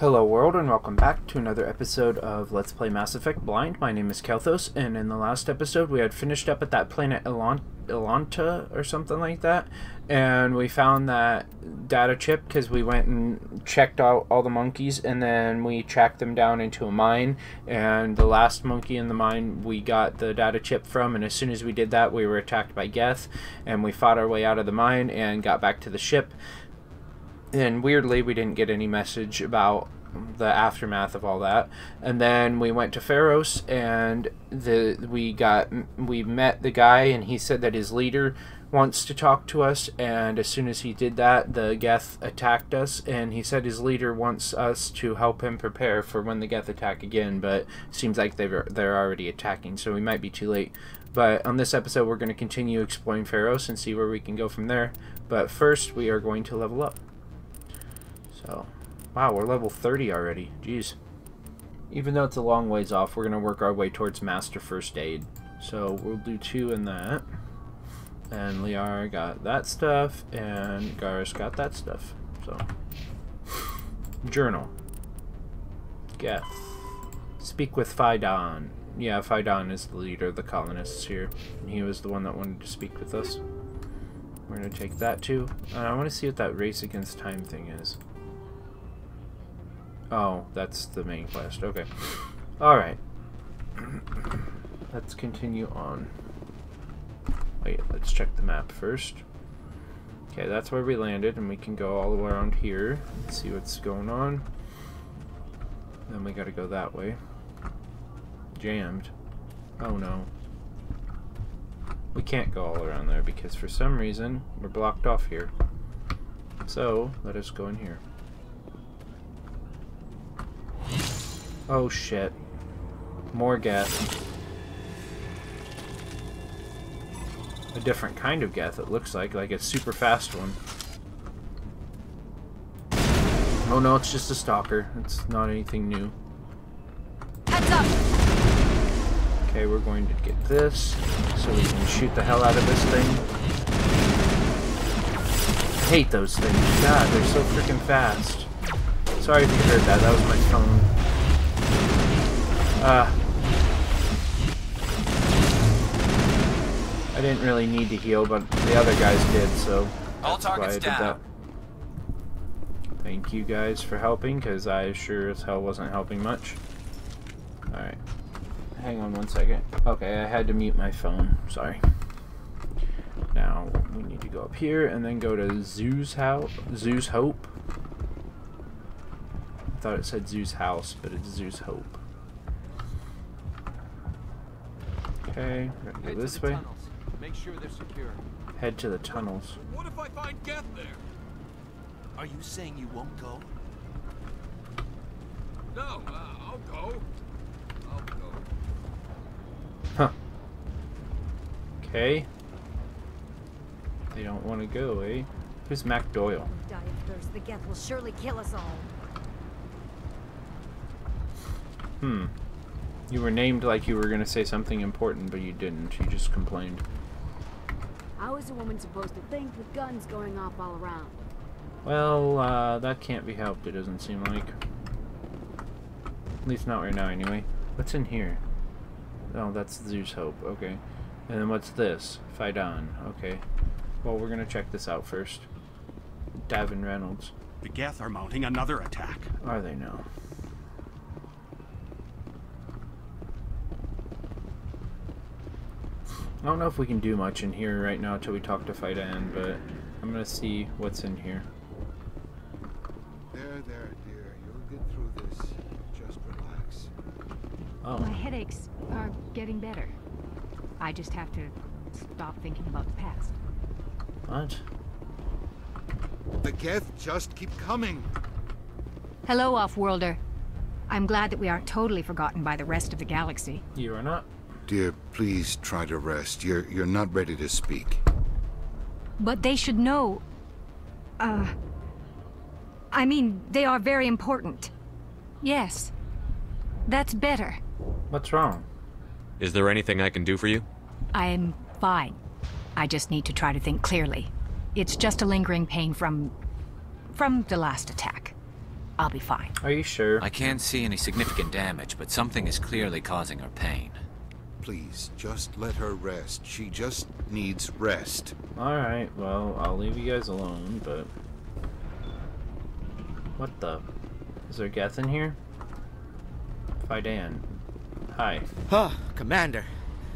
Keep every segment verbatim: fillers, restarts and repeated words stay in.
Hello world, and welcome back to another episode of Let's Play Mass Effect Blind. My name is Kelthos, and in the last episode we had finished up at that planet Elant Elanta or something like that, and we found that data chip because we went and checked out all the monkeys, and then we tracked them down into a mine, and the last monkey in the mine we got the data chip from, and as soon as we did that we were attacked by Geth, and we fought our way out of the mine and got back to the ship. And weirdly, we didn't get any message about the aftermath of all that. And then we went to Feros, and the we got we met the guy, and he said that his leader wants to talk to us. And as soon as he did that, the Geth attacked us, and he said his leader wants us to help him prepare for when the Geth attack again. But seems like they're they're already attacking, so we might be too late. But on this episode, we're going to continue exploring Feros and see where we can go from there. But first, we are going to level up. Oh, wow, we're level thirty already. Jeez. Even though it's a long ways off, we're going to work our way towards Master First Aid. So we'll do two in that. And Liara got that stuff, and Garus got that stuff. So, journal. Geth. Speak with Fai Dan. Yeah, Fai Dan is the leader of the colonists here. And he was the one that wanted to speak with us. We're going to take that too. Uh, I want to see what that race against time thing is. Oh, that's the main quest. Okay. Alright. Let's continue on. Wait, let's check the map first. Okay, that's where we landed, and we can go all the way around here and see what's going on. Then we gotta go that way. Jammed. Oh no. We can't go all around there because for some reason we're blocked off here. So, let us go in here. Oh shit. More Geth. A different kind of Geth, it looks like, like a super fast one. Oh no, it's just a stalker. It's not anything new. Heads up. Okay, we're going to get this so we can shoot the hell out of this thing. I hate those things. God, they're so freaking fast. Sorry if you heard that, that was my phone. Uh, I didn't really need to heal, but the other guys did, so that's why I did that. Thank you guys for helping, because I sure as hell wasn't helping much. Alright. Hang on one second. Okay, I had to mute my phone. Sorry. Now, we need to go up here, and then go to Zhu's Hope. Zhu's Hope. I thought it said Zhu's House, but it's Zhu's Hope. Okay, we're gonna go this way. Make sure they're secure. Head to the tunnels. What if I find Geth there? Are you saying you won't go? No, uh, I'll go. I'll go. Huh. Okay. They don't want to go, eh? Who's Mac Doyle? If we die of thirst, the Geth will surely kill us all. Hmm. You were named like you were going to say something important, but you didn't. You just complained. How is a woman supposed to think with guns going off all around? Well, uh, that can't be helped, it doesn't seem like. At least not right now, anyway. What's in here? Oh, that's Zhu's Hope. Okay. And then what's this? Fai Dan. Okay. Well, we're going to check this out first. Davin Reynolds. The Geth are mounting another attack. Are they now? I don't know if we can do much in here right now till we talk to Fai Dan, but I'm gonna see what's in here. There, there, dear. You'll get through this. Just relax. Oh. My headaches are getting better. I just have to stop thinking about the past. What? The Geth just keep coming. Hello, Off-Worlder. I'm glad that we aren't totally forgotten by the rest of the galaxy. You are not. Dear, please try to rest. You're you're not ready to speak. But they should know. Uh, I mean, they are very important. Yes. That's better. What's wrong? Is there anything I can do for you? I'm fine. I just need to try to think clearly. It's just a lingering pain from... from the last attack. I'll be fine. Are you sure? I can't see any significant damage, but something is clearly causing her pain. Please, just let her rest. She just needs rest. Alright, well, I'll leave you guys alone, but... What the... Is there Geth in here? Fai Dan. Hi. Oh, Commander.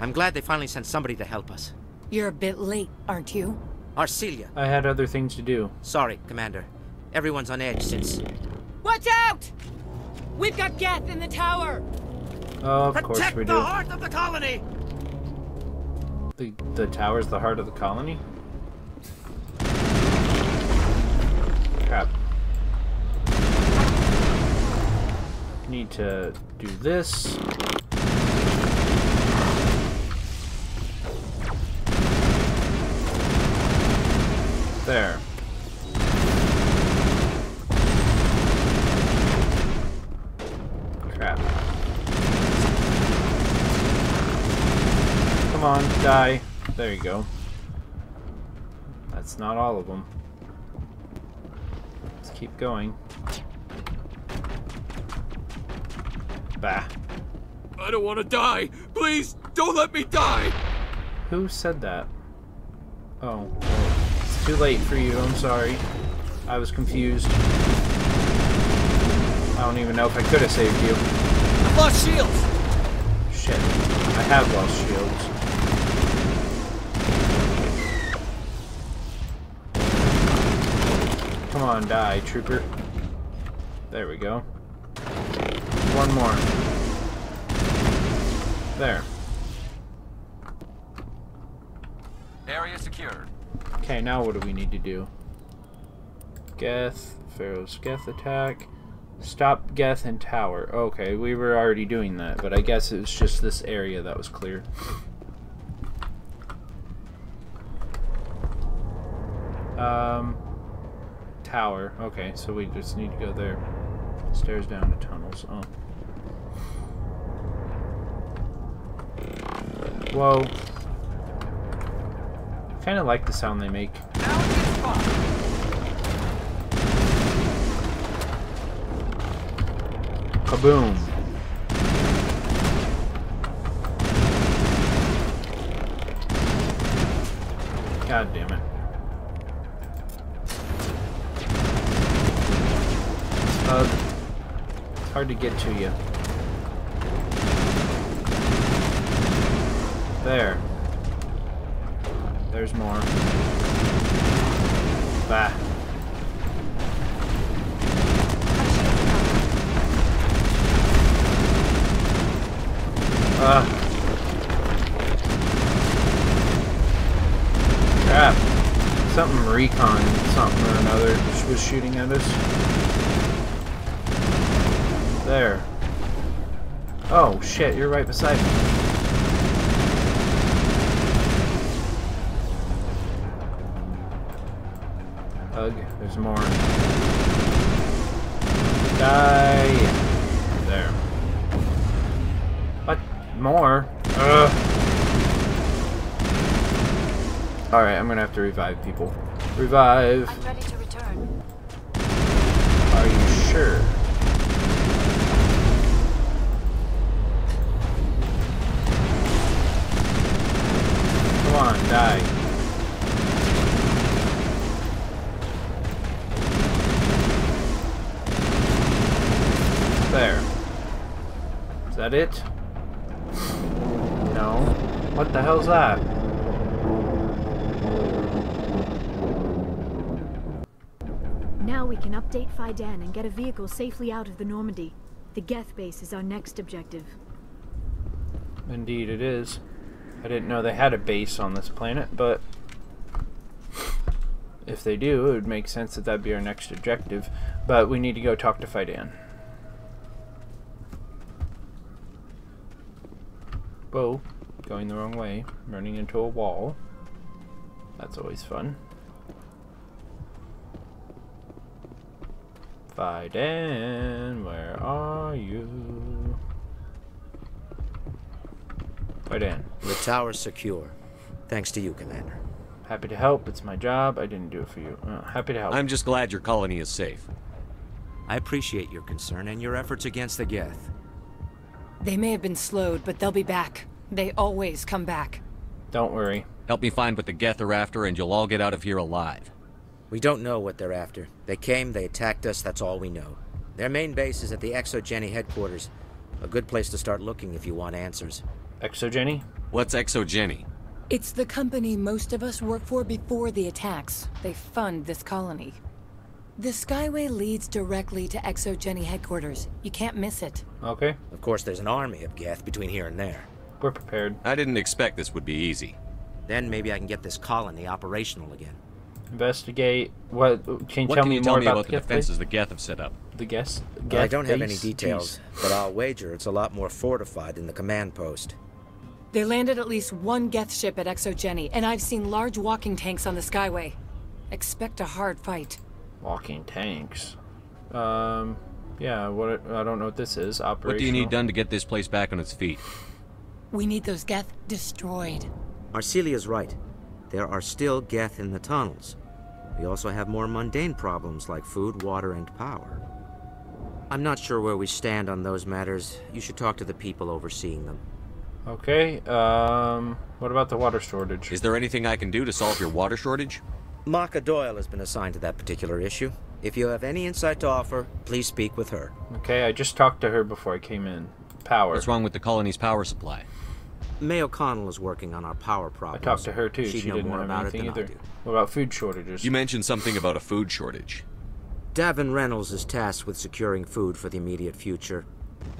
I'm glad they finally sent somebody to help us. You're a bit late, aren't you? Arcelia. I had other things to do. Sorry, Commander. Everyone's on edge since... Watch out! We've got Geth in the tower! Oh, of Protect course we do. Protect the heart of the colony! The, the tower's the heart of the colony? Crap. Need to do this. There. Crap. Come on, die. There you go. That's not all of them. Let's keep going. Bah. I don't want to die. Please, don't let me die. Who said that? Oh. Too late for you, I'm sorry. I was confused. I don't even know if I could have saved you. I've lost shields! Shit. I have lost shields. Come on, die, trooper. There we go. One more. There. Area secured. Okay, now what do we need to do? Geth, Feros Geth attack. Stop Geth and tower. Okay, we were already doing that, but I guess it was just this area that was clear. Um, tower. Okay, so we just need to go there. Stairs down to tunnels. Oh. Whoa. Kind of like the sound they make. Kaboom! God damn it! Uh, it's hard to get to you. There. There's more. Bah. Ah. Crap. Something recon, something or another was shooting at us. There. Oh shit, you're right beside me. There's more. Die. There. What? More? Ugh. Alright, I'm gonna have to revive people. Revive. I'm ready to return. Are you sure? Come on, die. There. Is that it? No. What the hell's that? Now we can update Fai Dan and get a vehicle safely out of the Normandy. The Geth base is our next objective. Indeed it is. I didn't know they had a base on this planet, but... if they do, it would make sense that that'd be our next objective. But we need to go talk to Fai Dan. Whoa, going the wrong way, running into a wall. That's always fun. Fai Dan, where are you? Fai Dan. The tower's secure. Thanks to you, Commander. Happy to help. It's my job. I didn't do it for you. Uh, happy to help. I'm just glad your colony is safe. I appreciate your concern and your efforts against the Geth. They may have been slowed, but they'll be back. They always come back. Don't worry. Help me find what the Geth are after and you'll all get out of here alive. We don't know what they're after. They came, they attacked us, that's all we know. Their main base is at the ExoGeni headquarters. A good place to start looking if you want answers. ExoGeni? What's ExoGeni? It's the company most of us work for before the attacks. They fund this colony. The Skyway leads directly to ExoGeni headquarters. You can't miss it. Okay. Of course, there's an army of Geth between here and there. We're prepared. I didn't expect this would be easy. Then maybe I can get this colony operational again. Investigate. What can you what tell can me you more tell me about, about the, the defenses the Geth have set up? The Geth? Well, I don't have any details, Jeez. But I'll wager it's a lot more fortified than the command post. They landed at least one Geth ship at ExoGeni, and I've seen large walking tanks on the Skyway. Expect a hard fight. Walking tanks. Um, yeah, what I don't know what this is. Operational. What do you need done to get this place back on its feet? We need those Geth destroyed. Arcelia's right. There are still Geth in the tunnels. We also have more mundane problems like food, water, and power. I'm not sure where we stand on those matters. You should talk to the people overseeing them. Okay, um, what about the water shortage? Is there anything I can do to solve your water shortage? Macha Doyle has been assigned to that particular issue. If you have any insight to offer, please speak with her. Okay, I just talked to her before I came in. Power. What's wrong with the colony's power supply? May O'Connell is working on our power problem. I talked to her too. She'd she know didn't more have about anything it than either. I do. What about food shortages? You mentioned something about a food shortage. Davin Reynolds is tasked with securing food for the immediate future.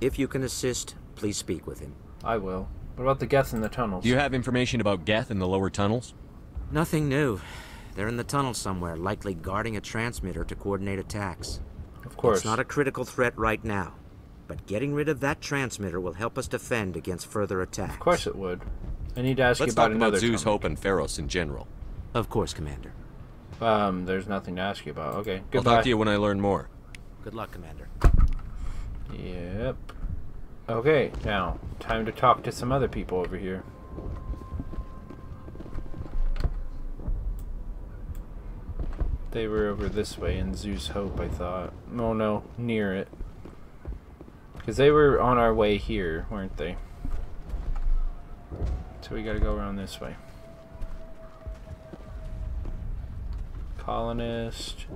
If you can assist, please speak with him. I will. What about the Geth in the tunnels? Do you have information about Geth in the lower tunnels? Nothing new. They're in the tunnel somewhere, likely guarding a transmitter to coordinate attacks. Of course. It's not a critical threat right now, but getting rid of that transmitter will help us defend against further attacks. Of course it would. I need to ask Let's you about another Let's talk about Zhu's Hope and Feros in general. Of course, Commander. Um, there's nothing to ask you about. Okay, goodbye. I'll talk to you when I learn more. Good luck, Commander. Yep. Okay, now, time to talk to some other people over here. They were over this way in Zhu's Hope, I thought. Oh no, near it. Because they were on our way here, weren't they? So we gotta go around this way. Colonist...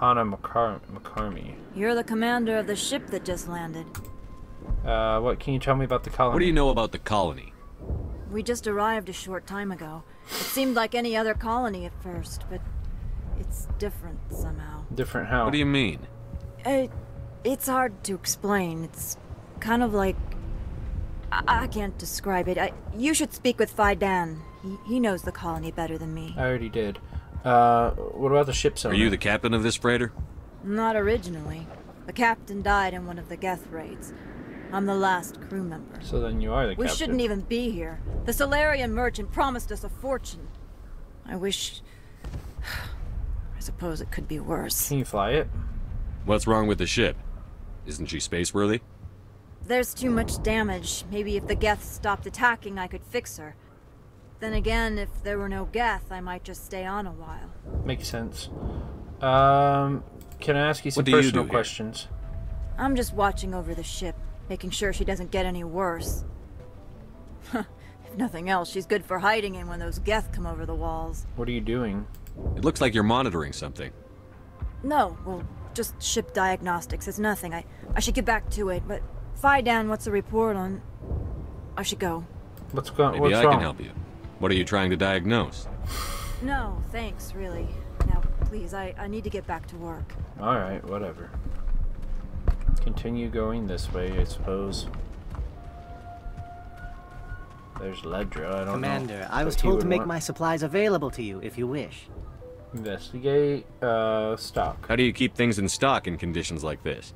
Hannah McCar McCarmy. You're the commander of the ship that just landed. Uh, what can you tell me about the colony? What do you know about the colony? We just arrived a short time ago. It seemed like any other colony at first, but it's different somehow. Different how? What do you mean? It, it's hard to explain. It's kind of like... I, I can't describe it. I, you should speak with Fai Dan. He, he knows the colony better than me. I already did. Uh, what about the ship's owner? Are you the captain of this freighter? Not originally. The captain died in one of the Geth raids. I'm the last crew member. So then you are the captain. We shouldn't even be here. The Solarian merchant promised us a fortune. I wish... I suppose it could be worse. Can you fly it? What's wrong with the ship? Isn't she spaceworthy? There's too much damage. Maybe if the Geth stopped attacking, I could fix her. Then again, if there were no Geth, I might just stay on a while. Makes sense. Um, can I ask you some personal questions? I'm just watching over the ship. Making sure she doesn't get any worse. If nothing else, she's good for hiding in when those Geth come over the walls. What are you doing? It looks like you're monitoring something. No, well, just ship diagnostics. It's nothing. I, I should get back to it, but Fai Dan wants a report on... I should go. What's going on? Maybe I can help you. What are you trying to diagnose? No, thanks, really. Now, please, I, I need to get back to work. Alright, whatever. Continue going this way, I suppose. There's Ledra, I don't Commander, know. Commander, I was told to make want. my supplies available to you if you wish. Investigate, uh, stock. How do you keep things in stock in conditions like this?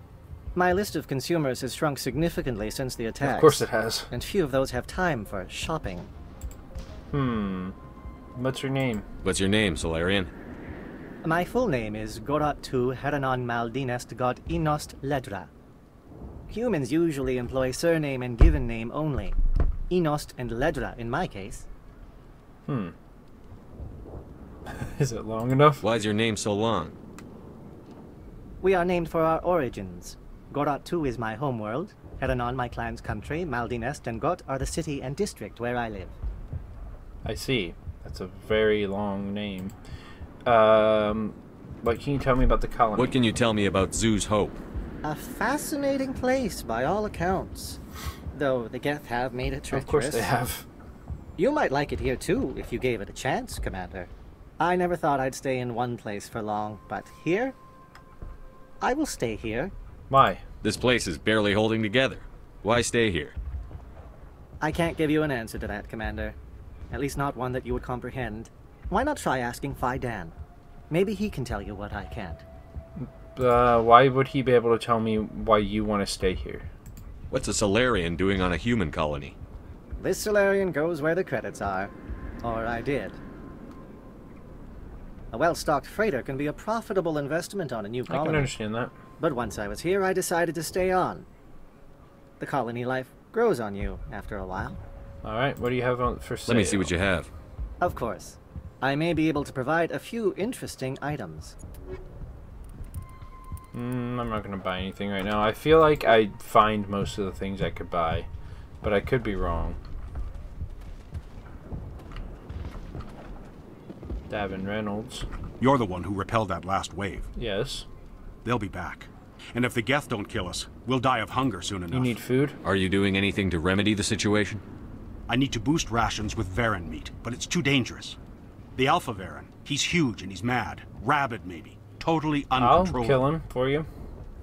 My list of consumers has shrunk significantly since the attacks. Of course it has. And few of those have time for shopping. Hmm. What's your name? What's your name, Salarian? My full name is Gorat two Heranon Maldinest God Enost Ledra. Humans usually employ surname and given name only. Enost and Ledra in my case. Hmm. Is it long enough? Why is your name so long? We are named for our origins. Gorat two is my homeworld, Heranon my clan's country, Maldinest and Got are the city and district where I live. I see. That's a very long name. Um, what can you tell me about the colony? What can you tell me about Zhu's Hope? A fascinating place by all accounts. Though the Geth have made it treacherous. Of course they have. You might like it here too, if you gave it a chance, Commander. I never thought I'd stay in one place for long, but here? I will stay here. Why? This place is barely holding together. Why stay here? I can't give you an answer to that, Commander. At least not one that you would comprehend. Why not try asking Fai Dan? Maybe he can tell you what I can't. Uh, why would he be able to tell me why you want to stay here? What's a Solarian doing on a human colony? This Solarian goes where the credits are. Or I did. A well-stocked freighter can be a profitable investment on a new colony. I can understand that. But once I was here, I decided to stay on. The colony life grows on you after a while. Alright, what do you have on for sale? Let me see what you have. Of course. I may be able to provide a few interesting items. Mm, I'm not going to buy anything right now. I feel like I find most of the things I could buy. But I could be wrong. Davin Reynolds. You're the one who repelled that last wave. Yes. They'll be back. And if the Geth don't kill us, we'll die of hunger soon enough. You need food? Are you doing anything to remedy the situation? I need to boost rations with Varren meat, but it's too dangerous. The Alpha Varren, he's huge and he's mad. Rabid, maybe. Totally uncontrollable. I'll kill him for you.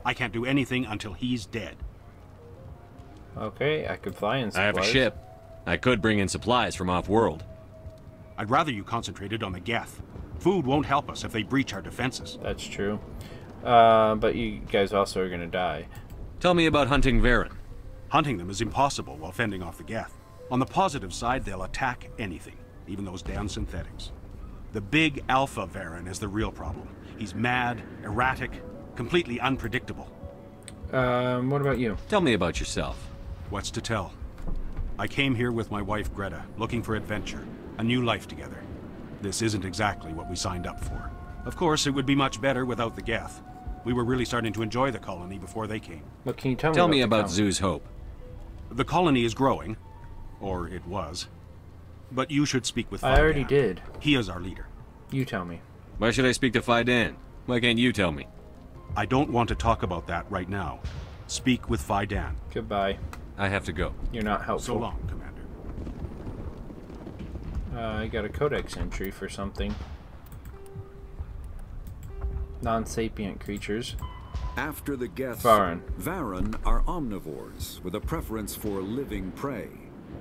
I can't do anything until he's dead. Okay, I could fly in supplies. I have a ship. I could bring in supplies from off-world. I'd rather you concentrated on the Geth. Food won't help us if they breach our defenses. That's true. Uh, but you guys also are going to die. Tell me about hunting Varren. Hunting them is impossible while fending off the Geth. On the positive side, they'll attack anything, even those damn synthetics. The big Alpha Varren is the real problem. He's mad, erratic, completely unpredictable. Um, what about you? Tell me about yourself. What's to tell? I came here with my wife Greta, looking for adventure, a new life together. This isn't exactly what we signed up for. Of course, it would be much better without the Geth. We were really starting to enjoy the colony before they came. But can you tell me Tell me about, about Zhu's Hope. The colony is growing. Or it was. But you should speak with Fai Dan. I already did. He is our leader. You tell me. Why should I speak to Fai Dan? Why can't you tell me? I don't want to talk about that right now. Speak with Fai Dan. Goodbye. I have to go. You're not helpful. So long, Commander. Uh, I got a codex entry for something. Non-sapient creatures. After the Geth, Varren. Varren are omnivores, with a preference for living prey.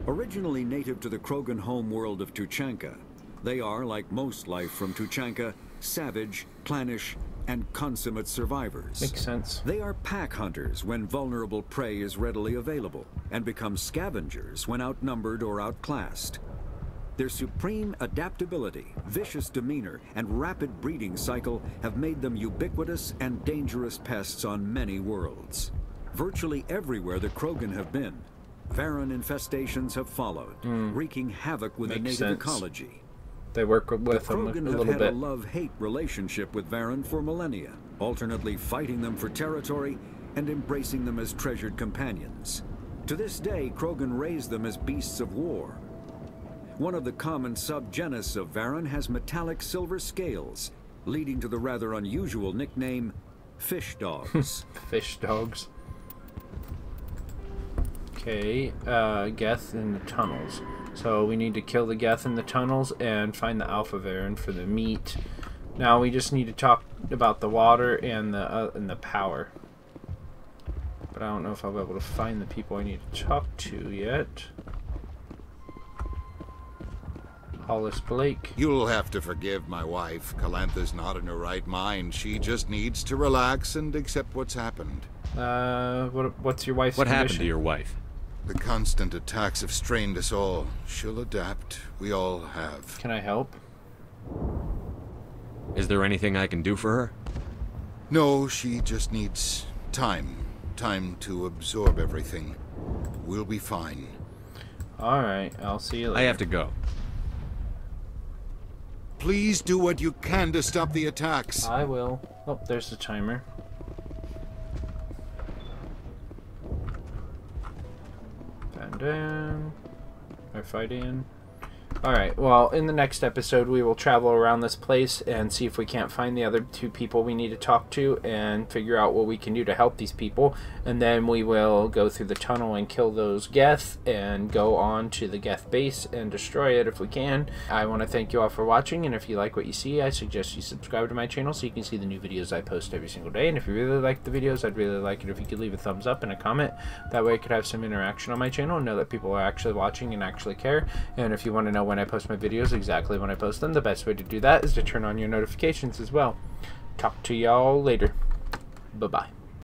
Originally native to the Krogan homeworld of Tuchanka, they are, like most life from Tuchanka, savage, clannish, and consummate survivors. Makes sense. They are pack hunters when vulnerable prey is readily available, and become scavengers when outnumbered or outclassed. Their supreme adaptability, vicious demeanor, and rapid breeding cycle have made them ubiquitous and dangerous pests on many worlds. Virtually everywhere the Krogan have been, Varren infestations have followed, mm. wreaking havoc with Makes the native sense. ecology. They work with the them Krogan a little have had bit. a love-hate relationship with Varren for millennia, alternately fighting them for territory and embracing them as treasured companions. To this day, Krogan raise them as beasts of war. One of the common subgenus of Varren has metallic silver scales, leading to the rather unusual nickname, Fish Dogs. Fish Dogs. Okay, uh, Geth in the tunnels. So we need to kill the Geth in the tunnels and find the Alpha Varren for the meat. Now we just need to talk about the water and the uh, and the power. But I don't know if I'll be able to find the people I need to talk to yet. Hollis Blake. You'll have to forgive my wife. Calantha's not in her right mind. She just needs to relax and accept what's happened. Uh, what, what's your wife's What condition? happened to your wife? The constant attacks have strained us all. She'll adapt. We all have. Can I help? Is there anything I can do for her? No, she just needs time. Time to absorb everything. We'll be fine. Alright, I'll see you later. I have to go. Please do what you can to stop the attacks. I will. Oh, there's the timer. Dan. Or Fai Dan. Alright, well, in the next episode, we will travel around this place and see if we can't find the other two people we need to talk to and figure out what we can do to help these people. And then we will go through the tunnel and kill those Geth and go on to the Geth base and destroy it if we can. I want to thank you all for watching, and if you like what you see, I suggest you subscribe to my channel so you can see the new videos I post every single day. And if you really like the videos, I'd really like it if you could leave a thumbs up and a comment. That way I could have some interaction on my channel and know that people are actually watching and actually care. And if you want to know what when I post my videos, exactly when I post them, the best way to do that is to turn on your notifications as well. Talk to y'all later. Bye-bye.